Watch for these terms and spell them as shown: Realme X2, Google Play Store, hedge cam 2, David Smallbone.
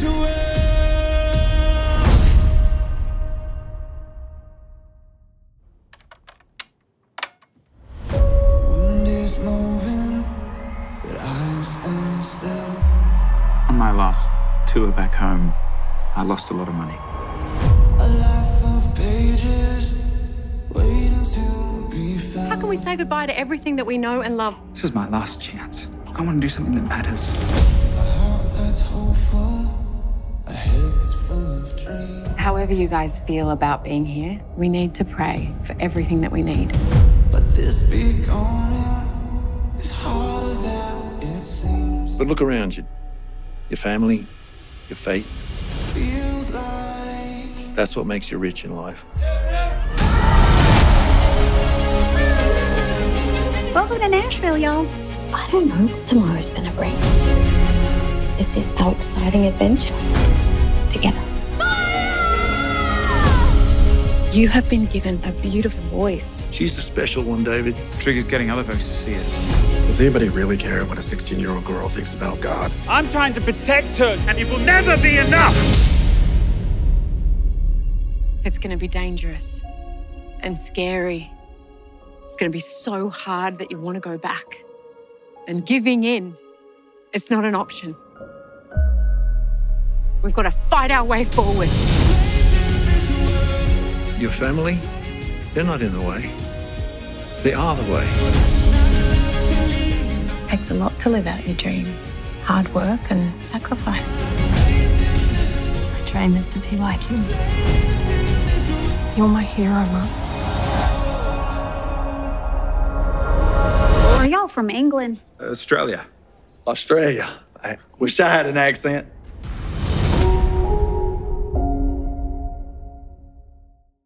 this world. The wind is moving, but I'm standing still. On my last tour back home, I lost a lot of money. A life of pages, waiting to be found. How can we say goodbye to everything that we know and love? This is my last chance. I want to do something that matters. However you guys feel about being here, we need to pray for everything that we need. But this becoming is harder than it seems. But look around you. Your family, your faith. Feels like that's what makes you rich in life. Welcome to Nashville, y'all. I don't know what tomorrow's gonna bring. This is our exciting adventure together. Fire! You have been given a beautiful voice. She's a special one, David. Trigger's getting other folks to see it. Does anybody really care what a 16-year-old girl thinks about God? I'm trying to protect her, and it will never be enough. It's gonna be dangerous and scary. It's gonna be so hard that you want to go back. And giving in, it's not an option. We've got to fight our way forward. Your family, they're not in the way. They are the way. It takes a lot to live out your dream. Hard work and sacrifice. I train this to be like you. You're my hero, Mum. Are y'all from England? Australia. I wish I had an accent.